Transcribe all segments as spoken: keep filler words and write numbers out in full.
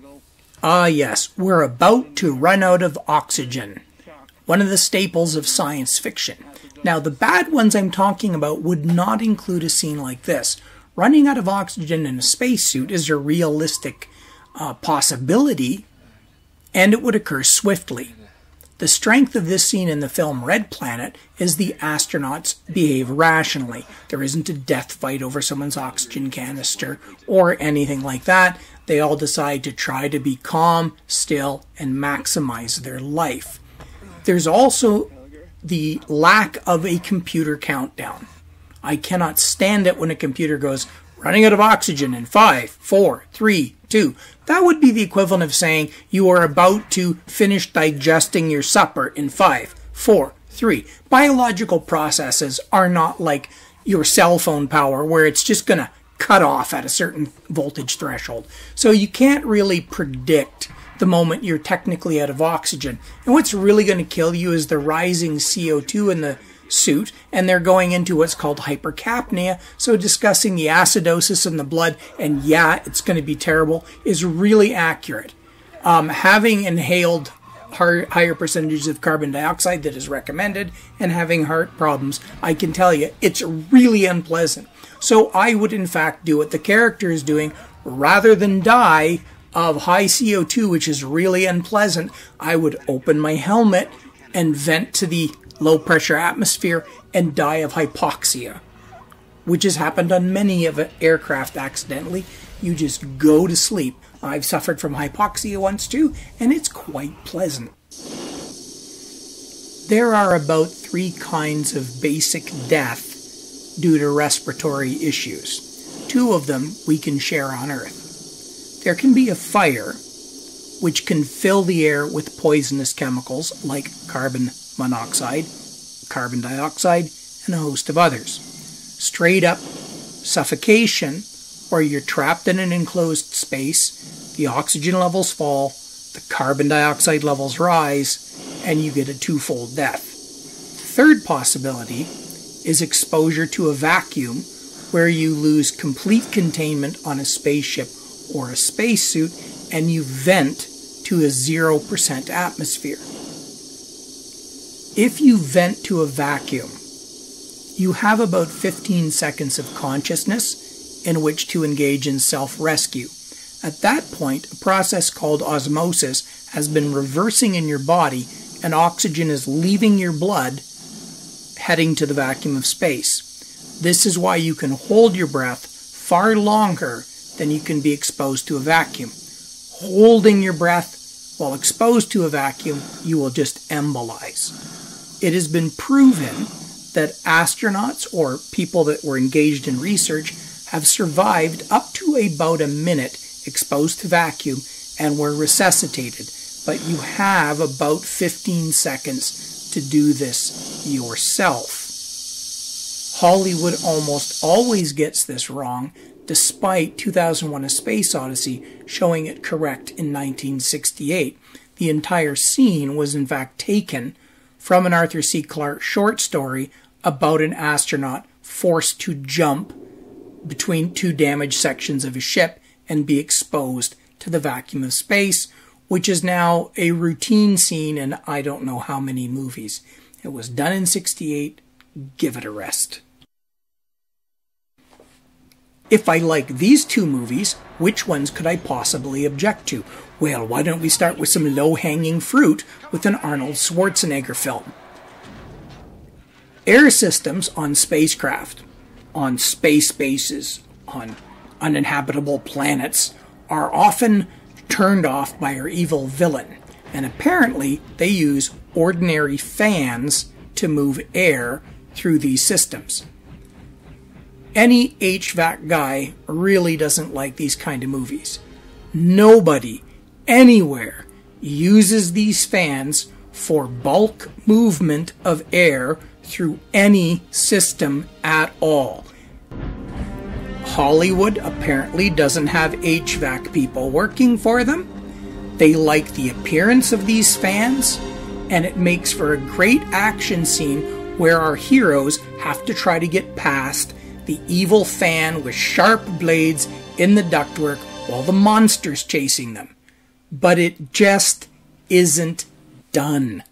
ago. Ah, yes, we're about to run out of oxygen. One of the staples of science fiction. Now, the bad ones I'm talking about would not include a scene like this. Running out of oxygen in a spacesuit is a realistic uh, possibility, and it would occur swiftly. The strength of this scene in the film Red Planet is the astronauts behave rationally. There isn't a death fight over someone's oxygen canister or anything like that. They all decide to try to be calm, still, and maximize their life. There's also the lack of a computer countdown. I cannot stand it when a computer goes, running out of oxygen in five, four, three, two. That would be the equivalent of saying you are about to finish digesting your supper in five, four, three. Biological processes are not like your cell phone power where it's just going to cut off at a certain voltage threshold. So you can't really predict the moment you're technically out of oxygen. And what's really going to kill you is the rising C O two in the suit, and they're going into what's called hypercapnia, so discussing the acidosis in the blood, and yeah, it's going to be terrible, is really accurate. Um, having inhaled higher percentages of carbon dioxide that is recommended, and having heart problems, I can tell you, it's really unpleasant. So I would in fact do what the character is doing, rather than die of high C O two, which is really unpleasant. I would open my helmet and vent to the low-pressure atmosphere, and die of hypoxia, which has happened on many of aircraft accidentally. You just go to sleep. I've suffered from hypoxia once too, and it's quite pleasant. There are about three kinds of basic death due to respiratory issues. Two of them we can share on Earth. There can be a fire, which can fill the air with poisonous chemicals like carbon monoxide, carbon dioxide, and a host of others. Straight up suffocation, where you're trapped in an enclosed space, the oxygen levels fall, the carbon dioxide levels rise, and you get a twofold death. Third possibility is exposure to a vacuum, where you lose complete containment on a spaceship or a spacesuit, and you vent to a zero percent atmosphere. If you vent to a vacuum, you have about fifteen seconds of consciousness in which to engage in self-rescue. At that point, a process called osmosis has been reversing in your body, and oxygen is leaving your blood, heading to the vacuum of space. This is why you can hold your breath far longer than you can be exposed to a vacuum. Holding your breath while exposed to a vacuum, you will just embolize. It has been proven that astronauts or people that were engaged in research have survived up to about a minute exposed to vacuum and were resuscitated. But you have about fifteen seconds to do this yourself. Hollywood almost always gets this wrong, despite two thousand one: A Space Odyssey showing it correct in nineteen sixty-eight. The entire scene was in fact taken from an Arthur C. Clarke short story about an astronaut forced to jump between two damaged sections of a ship and be exposed to the vacuum of space, which is now a routine scene in I don't know how many movies. It was done in sixty-eight. Give it a rest. If I like these two movies, which ones could I possibly object to? Well, why don't we start with some low-hanging fruit with an Arnold Schwarzenegger film? Air systems on spacecraft, on space bases, on uninhabitable planets are often turned off by our evil villain, and apparently they use ordinary fans to move air through these systems. Any H V A C guy really doesn't like these kind of movies. Nobody, anywhere, uses these fans for bulk movement of air through any system at all. Hollywood apparently doesn't have H V A C people working for them. They like the appearance of these fans, and it makes for a great action scene where our heroes have to try to get past the evil fan with sharp blades in the ductwork while the monster's chasing them. but it just isn't done.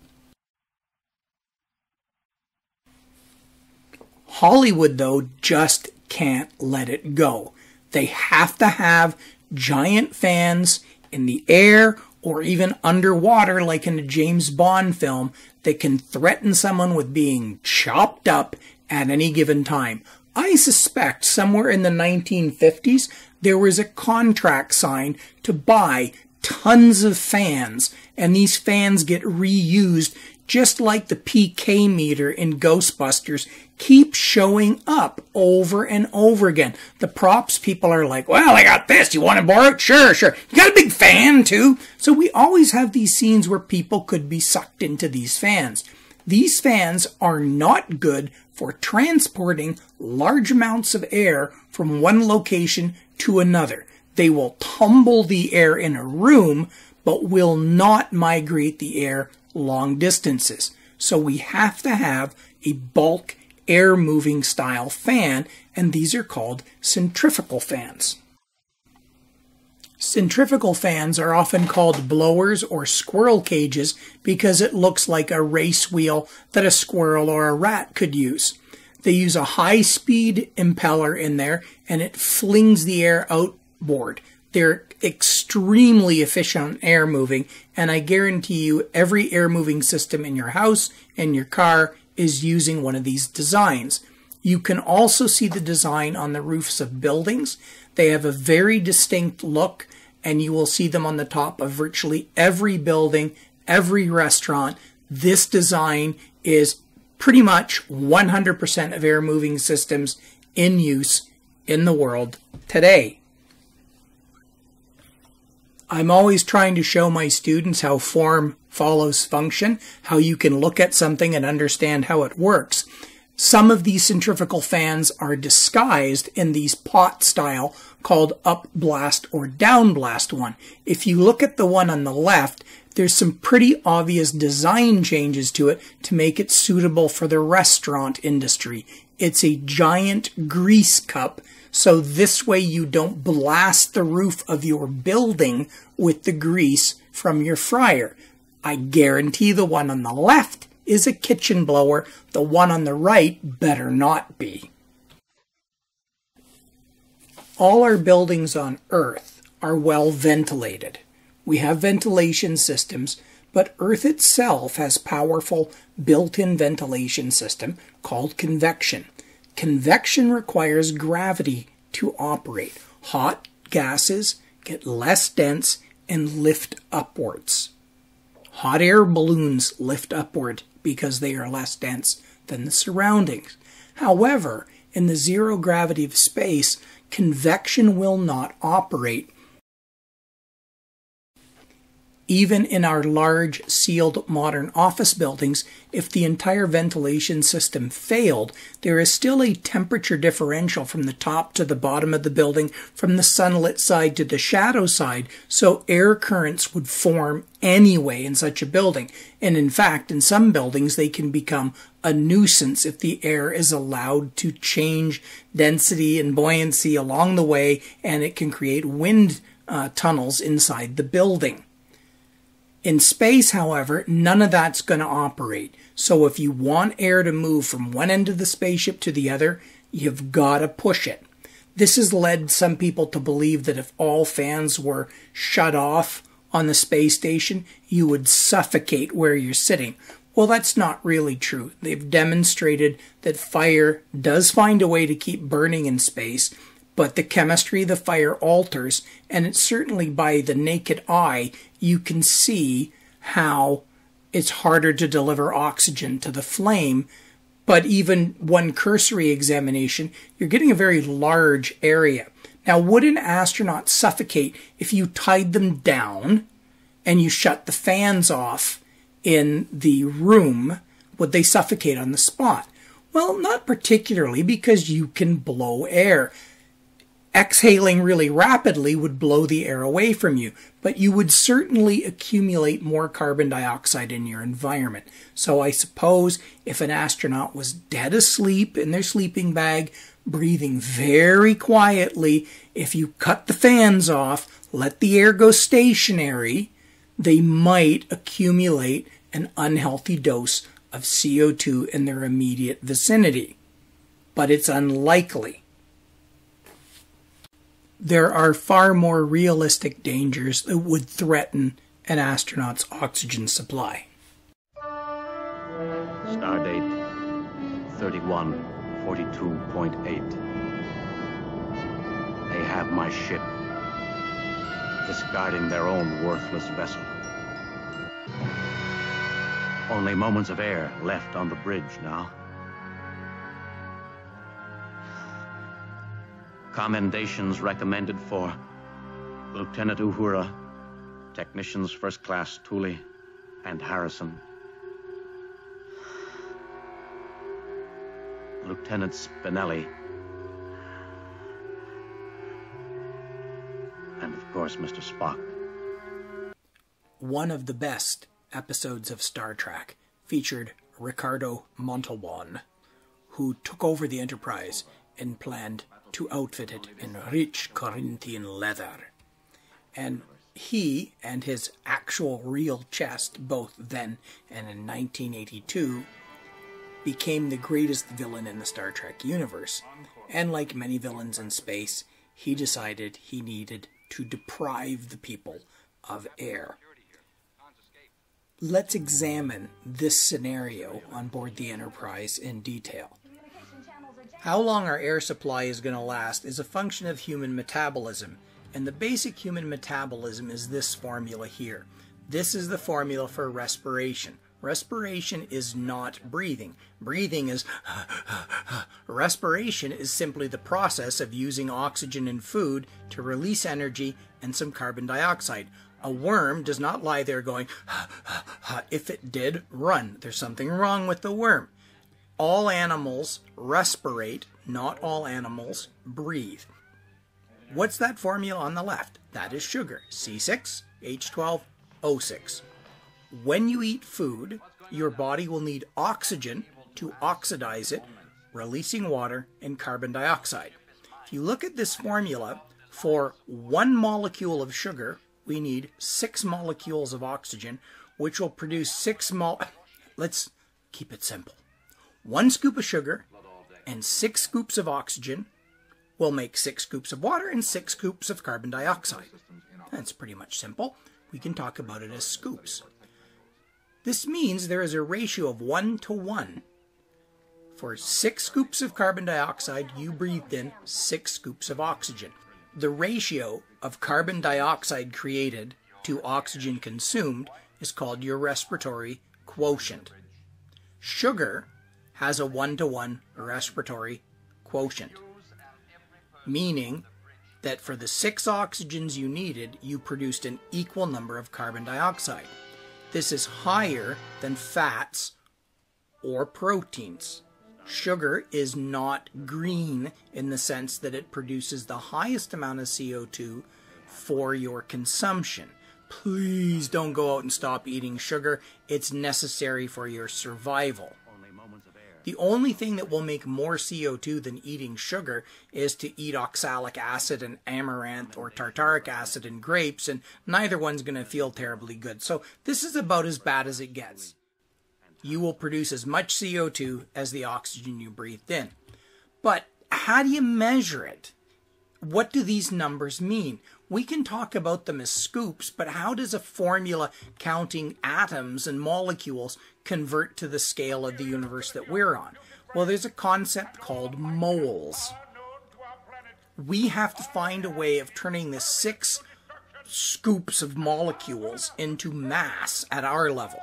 Hollywood, though, just can't let it go. They have to have giant fans in the air or even underwater, like in a James Bond film, that can threaten someone with being chopped up at any given time. I suspect somewhere in the nineteen fifties, there was a contract signed to buy tons of fans, and these fans get reused, just like the P K meter in Ghostbusters keeps showing up over and over again. The props people are like, well, I got this. You want to borrow it? Sure, sure. You got a big fan too? So we always have these scenes where people could be sucked into these fans. These fans are not good for transporting large amounts of air from one location to another. They will tumble the air in a room, but will not migrate the air long distances. So we have to have a bulk air moving style fan, and these are called centrifugal fans. Centrifugal fans are often called blowers or squirrel cages because it looks like a race wheel that a squirrel or a rat could use. They use a high-speed impeller in there, and it flings the air outboard. They're extremely efficient on air moving, and I guarantee you every air moving system in your house and your car is using one of these designs. You can also see the design on the roofs of buildings. They have a very distinct look, and you will see them on the top of virtually every building, every restaurant. This design is pretty much one hundred percent of air moving systems in use in the world today. I'm always trying to show my students how form follows function, how you can look at something and understand how it works. Some of these centrifugal fans are disguised in these pot style called up blast or down blast one. If you look at the one on the left, there's some pretty obvious design changes to it to make it suitable for the restaurant industry. It's a giant grease cup, so this way you don't blast the roof of your building with the grease from your fryer. I guarantee the one on the left is a kitchen blower. The one on the right better not be. All our buildings on Earth are well ventilated. We have ventilation systems, but Earth itself has a powerful built-in ventilation system called convection. Convection requires gravity to operate. Hot gases get less dense and lift upwards. Hot air balloons lift upward because they are less dense than the surroundings. However, in the zero gravity of space, convection will not operate. Even in our large, sealed, modern office buildings, if the entire ventilation system failed, there is still a temperature differential from the top to the bottom of the building, from the sunlit side to the shadow side, so air currents would form anyway in such a building. And in fact, in some buildings, they can become a nuisance if the air is allowed to change density and buoyancy along the way, and it can create wind uh, tunnels inside the building. In space, however, none of that's going to operate. So if you want air to move from one end of the spaceship to the other, you've got to push it. This has led some people to believe that if all fans were shut off on the space station, you would suffocate where you're sitting. Well, that's not really true. They've demonstrated that fire does find a way to keep burning in space, but the chemistry of the fire alters, and it's certainly by the naked eye you can see how it's harder to deliver oxygen to the flame. But even one cursory examination, you're getting a very large area. Now, would an astronaut suffocate if you tied them down and you shut the fans off in the room? Would they suffocate on the spot? Well, not particularly, because you can blow air. Exhaling really rapidly would blow the air away from you, but you would certainly accumulate more carbon dioxide in your environment. So I suppose if an astronaut was dead asleep in their sleeping bag, breathing very quietly, if you cut the fans off, let the air go stationary, they might accumulate an unhealthy dose of C O two in their immediate vicinity. But it's unlikely. There are far more realistic dangers that would threaten an astronaut's oxygen supply. Stardate thirty-one forty-two point eight. They have my ship, discarding their own worthless vessel. Only moments of air left on the bridge now. Commendations recommended for Lieutenant Uhura, Technicians First Class Thule, and Harrison. Lieutenant Spinelli. And of course, Mister Spock. One of the best episodes of Star Trek featured Ricardo Montalban, who took over the Enterprise and planned to outfit it in rich Corinthian leather. And he and his actual real chest, both then and in nineteen eighty-two, became the greatest villain in the Star Trek universe. And like many villains in space, he decided he needed to deprive the people of air. Let's examine this scenario on board the Enterprise in detail. How long our air supply is going to last is a function of human metabolism, and the basic human metabolism is this formula here. This is the formula for respiration. Respiration is not breathing. Breathing is respiration is simply the process of using oxygen and food to release energy and some carbon dioxide. A worm does not lie there going, if it did, run. There's something wrong with the worm. All animals respirate, not all animals breathe. What's that formula on the left? That is sugar, C six H twelve O six. When you eat food, your body will need oxygen to oxidize it, releasing water and carbon dioxide. If you look at this formula, for one molecule of sugar, we need six molecules of oxygen, which will produce six mol... Let's keep it simple. One scoop of sugar and six scoops of oxygen will make six scoops of water and six scoops of carbon dioxide. That's pretty much simple. We can talk about it as scoops. This means there is a ratio of one to one. For six scoops of carbon dioxide, you breathed in six scoops of oxygen. The ratio of carbon dioxide created to oxygen consumed is called your respiratory quotient. Sugar has a one-to-one respiratory quotient, meaning that for the six oxygens you needed, you produced an equal number of carbon dioxide. This is higher than fats or proteins. Sugar is not green in the sense that it produces the highest amount of C O two for your consumption. Please don't go out and stop eating sugar. It's necessary for your survival. The only thing that will make more C O two than eating sugar is to eat oxalic acid and amaranth or tartaric acid and grapes, and neither one's going to feel terribly good. So this is about as bad as it gets. You will produce as much C O two as the oxygen you breathed in. But how do you measure it? What do these numbers mean? We can talk about them as scoops, but how does a formula counting atoms and molecules convert to the scale of the universe that we're on? Well, there's a concept called moles. We have to find a way of turning the six scoops of molecules into mass at our level.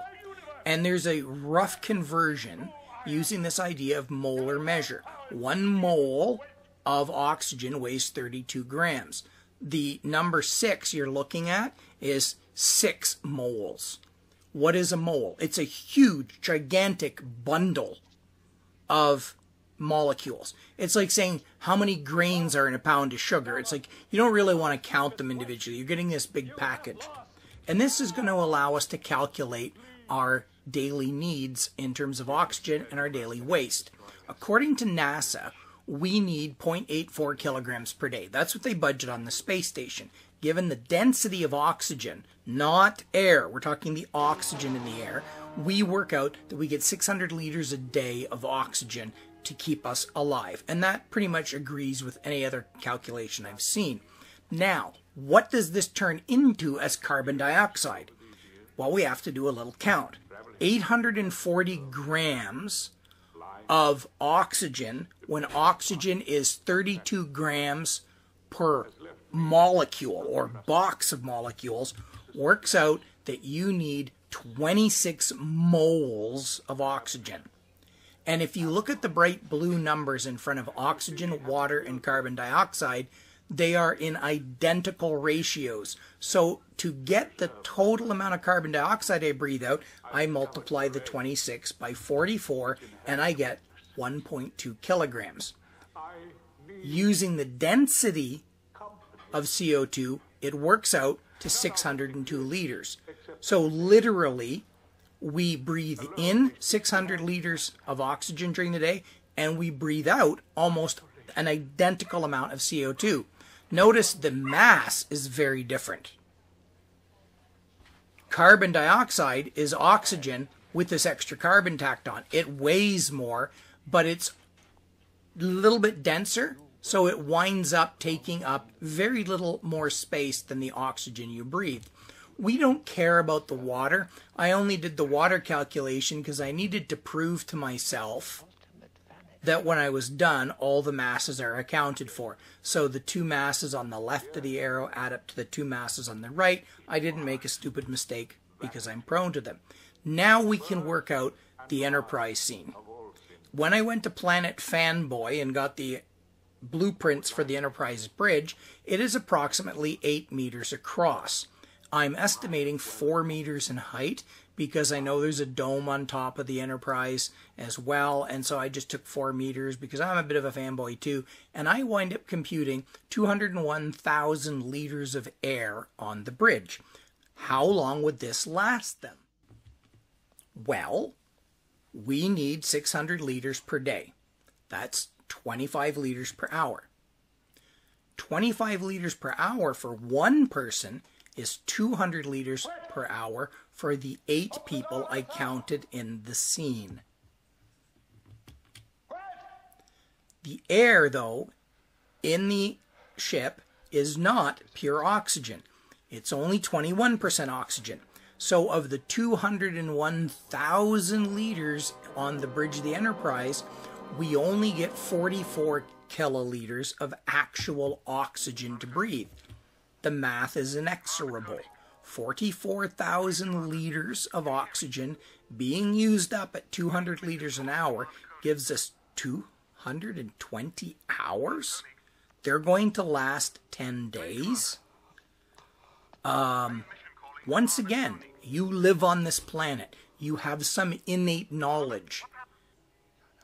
And there's a rough conversion using this idea of molar measure. One mole of oxygen weighs thirty-two grams. The number six you're looking at is six moles. What is a mole? It's a huge, gigantic bundle of molecules. It's like saying how many grains are in a pound of sugar. It's like you don't really want to count them individually. You're getting this big package. And this is going to allow us to calculate our daily needs in terms of oxygen and our daily waste. According to NASA, we need zero point eight four kilograms per day. That's what they budget on the space station. Given the density of oxygen, not air, we're talking the oxygen in the air, we work out that we get six hundred liters a day of oxygen to keep us alive. And that pretty much agrees with any other calculation I've seen. Now, what does this turn into as carbon dioxide? Well, we have to do a little count. eight hundred forty grams of oxygen when oxygen is thirty-two grams per molecule or box of molecules works out that you need twenty-six moles of oxygen. And if you look at the bright blue numbers in front of oxygen, water, and carbon dioxide, they are in identical ratios. So to get the total amount of carbon dioxide I breathe out, I multiply the twenty-six by forty-four, and I get one point two kilograms. Using the density of C O two, it works out to six hundred two liters. So literally, we breathe in six hundred liters of oxygen during the day, and we breathe out almost an identical amount of C O two. Notice the mass is very different. Carbon dioxide is oxygen with this extra carbon tacked on. It weighs more, but it's a little bit denser, so it winds up taking up very little more space than the oxygen you breathe. We don't care about the water. I only did the water calculation because I needed to prove to myself that when I was done, all the masses are accounted for. So the two masses on the left of the arrow add up to the two masses on the right. I didn't make a stupid mistake because I'm prone to them. Now we can work out the Enterprise scene. When I went to Planet Fanboy and got the blueprints for the Enterprise bridge, it is approximately eight meters across. I'm estimating four meters in height because I know there's a dome on top of the Enterprise as well, and so I just took four meters because I'm a bit of a fanboy too, and I wind up computing two hundred one thousand liters of air on the bridge. How long would this last them? Well, we need six hundred liters per day. That's twenty-five liters per hour. twenty-five liters per hour for one person is two hundred liters per hour for the eight people I counted in the scene. The air, though, in the ship is not pure oxygen. It's only twenty-one percent oxygen. So of the two hundred one thousand liters on the bridge of the Enterprise, we only get forty-four kiloliters of actual oxygen to breathe. The math is inexorable. forty-four thousand liters of oxygen being used up at two hundred liters an hour gives us two hundred twenty hours? They're going to last ten days? Um, once again, you live on this planet. You have some innate knowledge.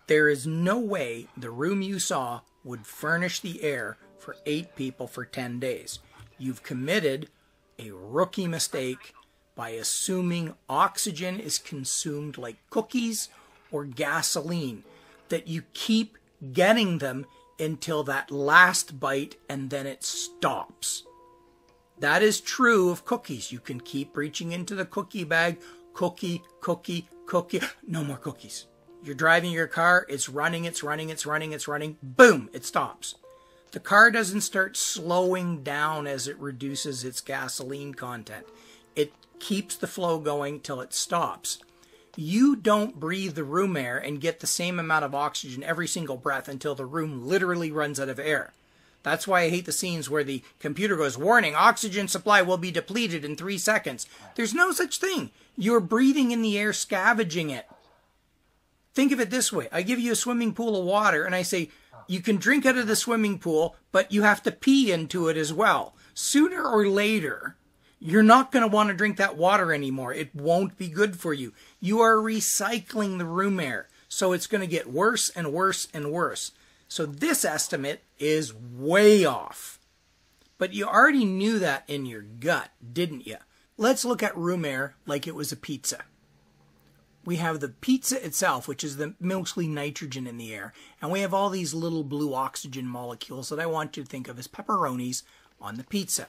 There is no way the room you saw would furnish the air for eight people for ten days. You've committed a rookie mistake by assuming oxygen is consumed like cookies or gasoline, that you keep getting them until that last bite and then it stops. That is true of cookies. You can keep reaching into the cookie bag, cookie, cookie, cookie, no more cookies. You're driving your car, it's running, it's running, it's running, it's running, boom, it stops. The car doesn't start slowing down as it reduces its gasoline content. It keeps the flow going till it stops. You don't breathe the room air and get the same amount of oxygen every single breath until the room literally runs out of air. That's why I hate the scenes where the computer goes, "Warning, oxygen supply will be depleted in three seconds." There's no such thing. You're breathing in the air, scavenging it. Think of it this way. I give you a swimming pool of water and I say, you can drink out of the swimming pool, but you have to pee into it as well. Sooner or later, you're not going to want to drink that water anymore. It won't be good for you. You are recycling the room air. So it's going to get worse and worse and worse. So this estimate is way off. But you already knew that in your gut, didn't you? Let's look at room air like it was a pizza. We have the pizza itself, which is the mostly nitrogen in the air. And we have all these little blue oxygen molecules that I want you to think of as pepperonis on the pizza.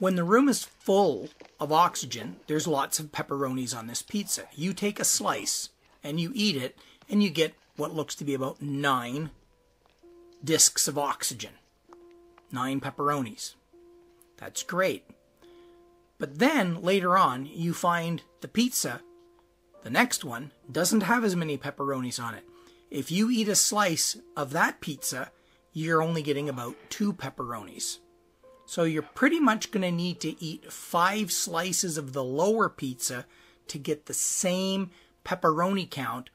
When the room is full of oxygen, there's lots of pepperonis on this pizza. You take a slice and you eat it, and you get what looks to be about nine discs of oxygen. Nine pepperonis. That's great. But then, later on, you find the pizza, the next one, doesn't have as many pepperonis on it. If you eat a slice of that pizza, you're only getting about two pepperonis. So you're pretty much going to need to eat five slices of the lower pizza to get the same pepperoni count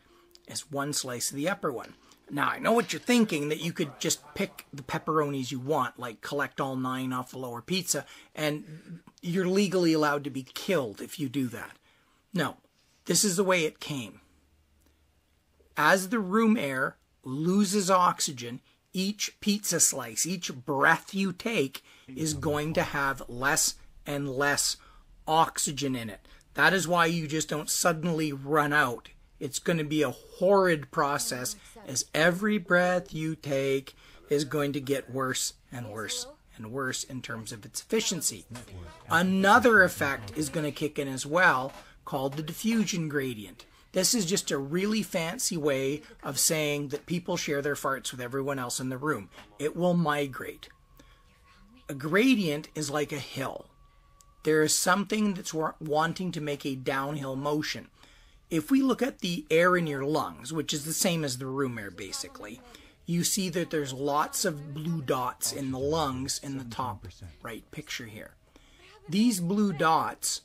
as one slice of the upper one. Now, I know what you're thinking, that you could just pick the pepperonis you want, like collect all nine off the lower pizza, and you're legally allowed to be killed if you do that. No, this is the way it came. As the room air loses oxygen, each pizza slice, each breath you take, is going to have less and less oxygen in it. That is why you just don't suddenly run out. It's going to be a horrid process, as every breath you take is going to get worse and worse and worse in terms of its efficiency. Another effect is going to kick in as well, called the diffusion gradient. This is just a really fancy way of saying that people share their farts with everyone else in the room. It will migrate. A gradient is like a hill. There is something that's wanting to make a downhill motion. If we look at the air in your lungs, which is the same as the room air basically, you see that there's lots of blue dots in the lungs in the top right picture here. These blue dots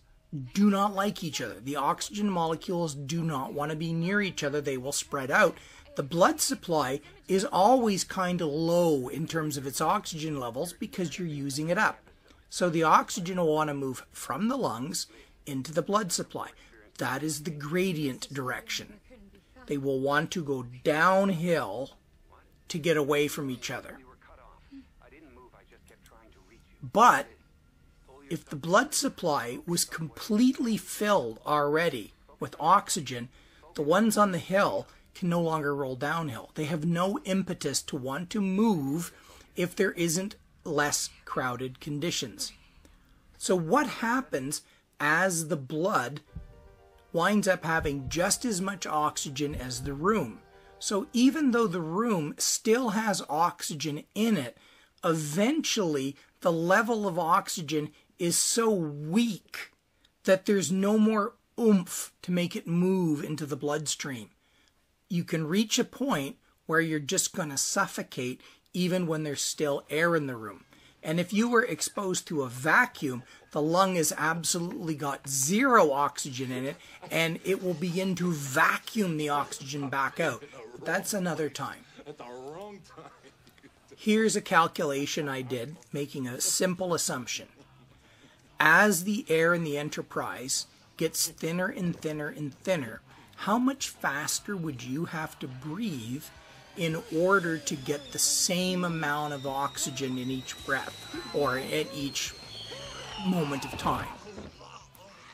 do not like each other. The oxygen molecules do not want to be near each other. They will spread out. The blood supply is always kind of low in terms of its oxygen levels because you're using it up. So the oxygen will want to move from the lungs into the blood supply. That is the gradient direction. They will want to go downhill to get away from each other. But if the blood supply was completely filled already with oxygen, the ones on the hill can no longer roll downhill. They have no impetus to want to move if there isn't less crowded conditions. So what happens as the blood winds up having just as much oxygen as the room? So even though the room still has oxygen in it, eventually the level of oxygen is so weak that there's no more oomph to make it move into the bloodstream. You can reach a point where you're just going to suffocate even when there's still air in the room. And if you were exposed to a vacuum, the lung has absolutely got zero oxygen in it, and it will begin to vacuum the oxygen back out. But that's another time. Here's a calculation I did, making a simple assumption. As the air in the Enterprise gets thinner and thinner and thinner, how much faster would you have to breathe in order to get the same amount of oxygen in each breath or at each moment of time?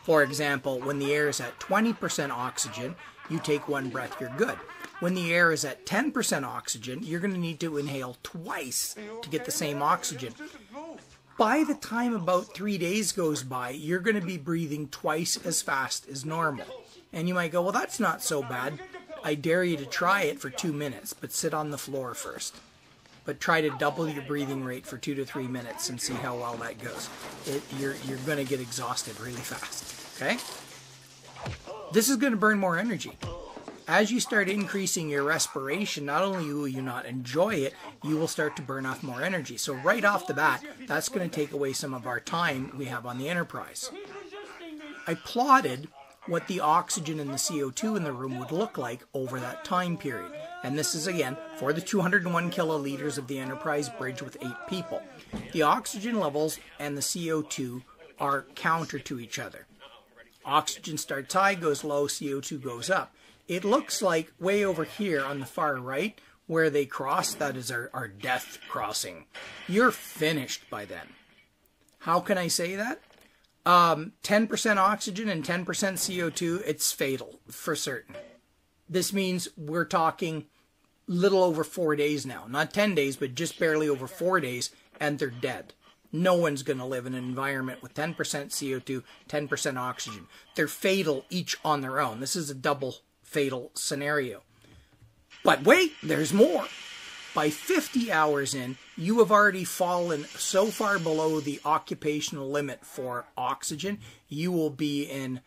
For example, when the air is at twenty percent oxygen, you take one breath, you're good. When the air is at ten percent oxygen, you're going to need to inhale twice to get the same oxygen. By the time about three days goes by, you're going to be breathing twice as fast as normal. And you might go, well, that's not so bad. I dare you to try it for two minutes, but sit on the floor first. But try to double your breathing rate for two to three minutes and see how well that goes. It, you're you're going to get exhausted really fast, okay? This is going to burn more energy. As you start increasing your respiration, not only will you not enjoy it, you will start to burn off more energy. So right off the bat, that's going to take away some of our time we have on the Enterprise. I plotted what the oxygen and the C O two in the room would look like over that time period. And this is, again, for the two hundred and one kiloliters of the Enterprise bridge with eight people. The oxygen levels and the C O two are counter to each other. Oxygen starts high, goes low, C O two goes up. it looks like way over here on the far right, where they cross, that is our, our death crossing. You're finished by then. How can I say that? Um, ten percent oxygen and ten percent C O two, it's fatal for certain. This means we're talking little over four days now. Not ten days, but just barely over four days, and they're dead. No one's going to live in an environment with ten percent C O two, ten percent oxygen. They're fatal each on their own. This is a double fatal scenario. But wait, there's more. By fifty hours in, you have already fallen so far below the occupational limit for oxygen, you will be in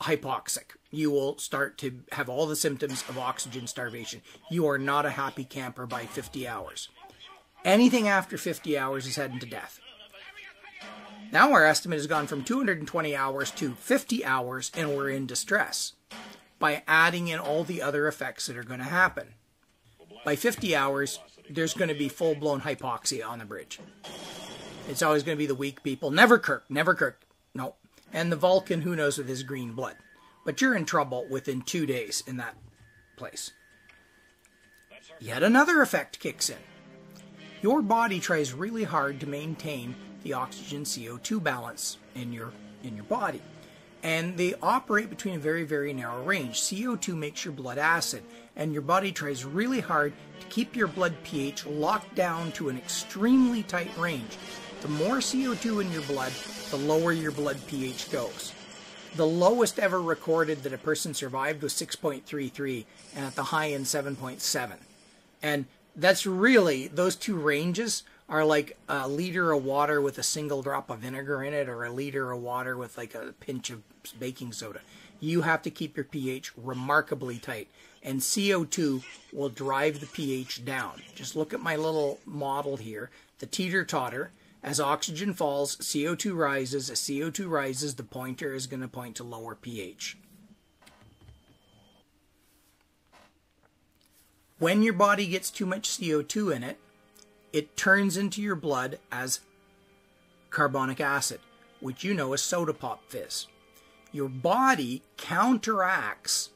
hypoxic. You will start to have all the symptoms of oxygen starvation. You are not a happy camper by fifty hours. Anything after fifty hours is heading to death. Now our estimate has gone from two hundred twenty hours to fifty hours, and we're in distress by adding in all the other effects that are going to happen. By fifty hours, there's going to be full-blown hypoxia on the bridge. It's always going to be the weak people. Never Kirk. Never Kirk. No. And the Vulcan, who knows, with his green blood. But you're in trouble within two days in that place. Yet another effect kicks in. Your body tries really hard to maintain the oxygen C O two balance in your, in your body. And they operate between a very, very narrow range. C O two makes your blood acid, and your body tries really hard to keep your blood pH locked down to an extremely tight range. The more C O two in your blood, the lower your blood pH goes. The lowest ever recorded that a person survived was six point three three, and at the high end, seven point seven. And that's really, those two ranges are like a liter of water with a single drop of vinegar in it, or a liter of water with like a pinch of baking soda. You have to keep your pH remarkably tight, and C O two will drive the pH down. Just look at my little model here, the teeter-totter. As oxygen falls, C O two rises. As C O two rises, the pointer is going to point to lower pH. When your body gets too much C O two in it, it turns into your blood as carbonic acid, which you know as soda pop fizz. Your body counteracts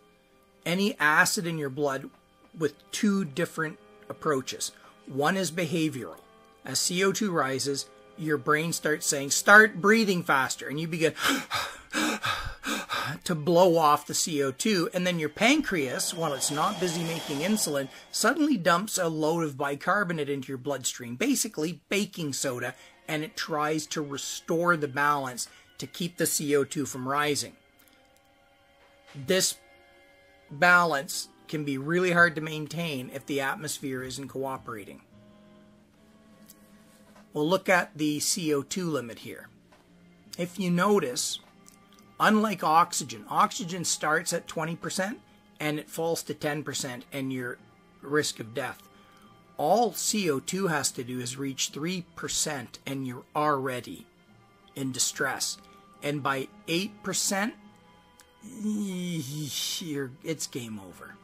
any acid in your blood with two different approaches. One is behavioral. As C O two rises, your brain starts saying, start breathing faster, and you begin to blow off the C O two, and then your pancreas, while it's not busy making insulin, suddenly dumps a load of bicarbonate into your bloodstream, basically baking soda, and it tries to restore the balance to keep the C O two from rising. This balance can be really hard to maintain if the atmosphere isn't cooperating. We'll look at the C O two limit here. If you notice, unlike oxygen, oxygen starts at twenty percent and it falls to ten percent and your risk of death. All C O two has to do is reach three percent and you're already in distress. And by eight percent, you're, it's game over.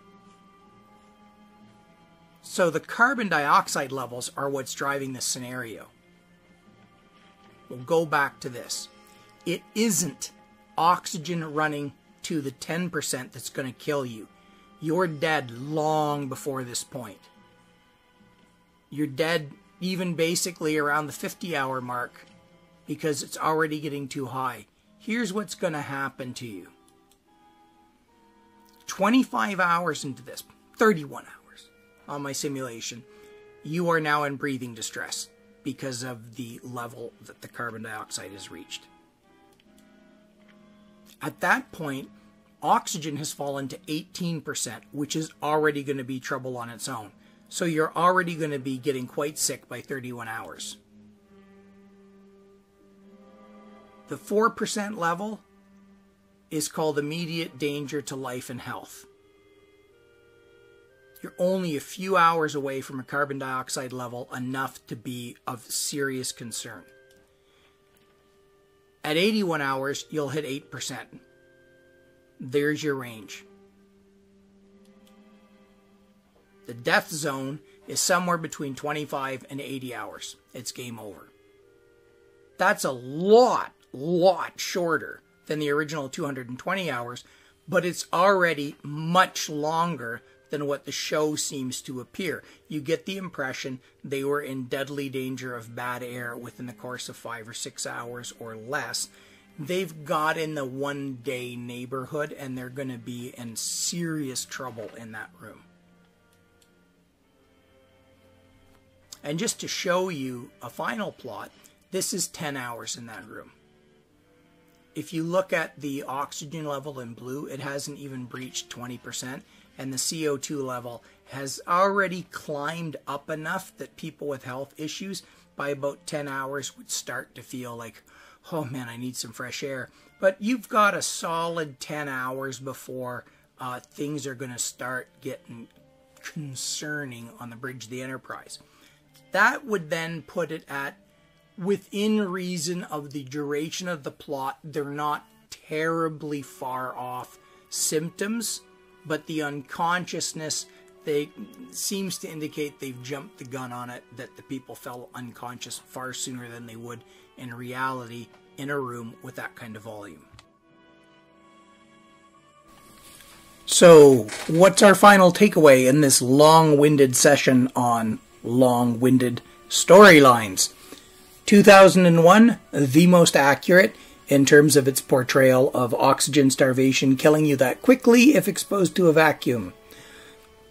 So the carbon dioxide levels are what's driving this scenario. We'll go back to this. It isn't oxygen running to the ten percent that's going to kill you. You're dead long before this point. You're dead even basically around the fifty hour mark because it's already getting too high. Here's what's going to happen to you. twenty-five hours into this, thirty-one hours on my simulation, you are now in breathing distress because of the level that the carbon dioxide has reached. At that point, oxygen has fallen to eighteen percent, which is already going to be trouble on its own. So you're already going to be getting quite sick by thirty-one hours. The four percent level is called immediate danger to life and health. You're only a few hours away from a carbon dioxide level enough to be of serious concern. At eighty-one hours, you'll hit eight percent. There's your range. The death zone is somewhere between twenty-five and eighty hours. It's game over. That's a lot, lot shorter than the original two hundred twenty hours, but it's already much longer than what the show seems to appear. You get the impression they were in deadly danger of bad air within the course of five or six hours or less. They've got in the one-day neighborhood, and they're going to be in serious trouble in that room. And just to show you a final plot, this is ten hours in that room. If you look at the oxygen level in blue, it hasn't even breached twenty percent. And the C O two level has already climbed up enough that people with health issues by about ten hours would start to feel like, oh man, I need some fresh air. But you've got a solid ten hours before uh, things are going to start getting concerning on the bridge of the Enterprise. That would then put it at, within reason of the duration of the plot, they're not terribly far off symptoms. But the unconsciousness, they seems to indicate they've jumped the gun on it, that the people fell unconscious far sooner than they would in reality in a room with that kind of volume. So, what's our final takeaway in this long-winded session on long-winded storylines? two thousand one, the most accurate in terms of its portrayal of oxygen starvation killing you that quickly if exposed to a vacuum.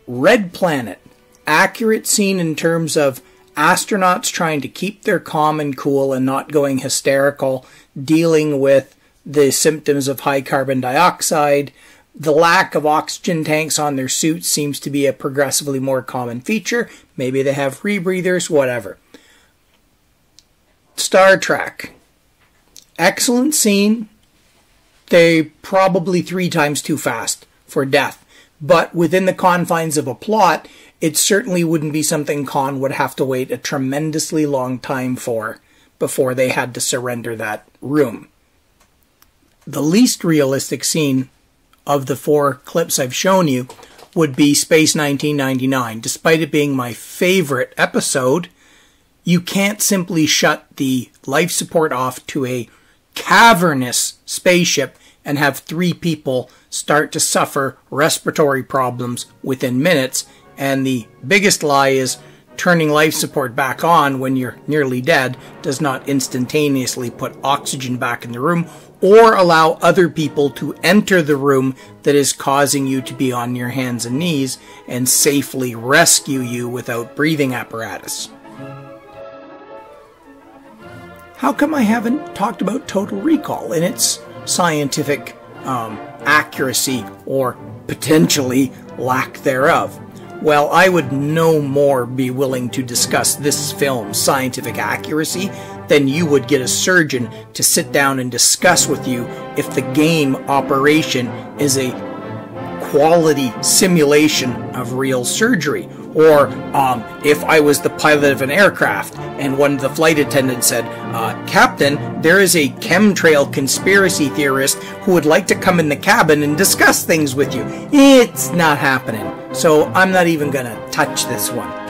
Red Planet, accurate scene in terms of astronauts trying to keep their calm and cool and not going hysterical, dealing with the symptoms of high carbon dioxide. The lack of oxygen tanks on their suits seems to be a progressively more common feature. Maybe they have rebreathers, whatever. Star Trek. Excellent scene. They probably three times too fast for death. But within the confines of a plot, it certainly wouldn't be something Khan would have to wait a tremendously long time for before they had to surrender that room. The least realistic scene of the four clips I've shown you would be Space nineteen ninety-nine. Despite it being my favorite episode, you can't simply shut the life support off to a cavernous spaceship and have three people start to suffer respiratory problems within minutes. And the biggest lie is turning life support back on when you're nearly dead does not instantaneously put oxygen back in the room or allow other people to enter the room that is causing you to be on your hands and knees and safely rescue you without breathing apparatus. How come I haven't talked about Total Recall in its scientific um, accuracy or potentially lack thereof? Well, I would no more be willing to discuss this film's scientific accuracy than you would get a surgeon to sit down and discuss with you if the game operation is a quality simulation of real surgery. Or um, if I was the pilot of an aircraft and one of the flight attendants said, uh, Captain, there is a chemtrail conspiracy theorist who would like to come in the cabin and discuss things with you. It's not happening. So I'm not even going to touch this one.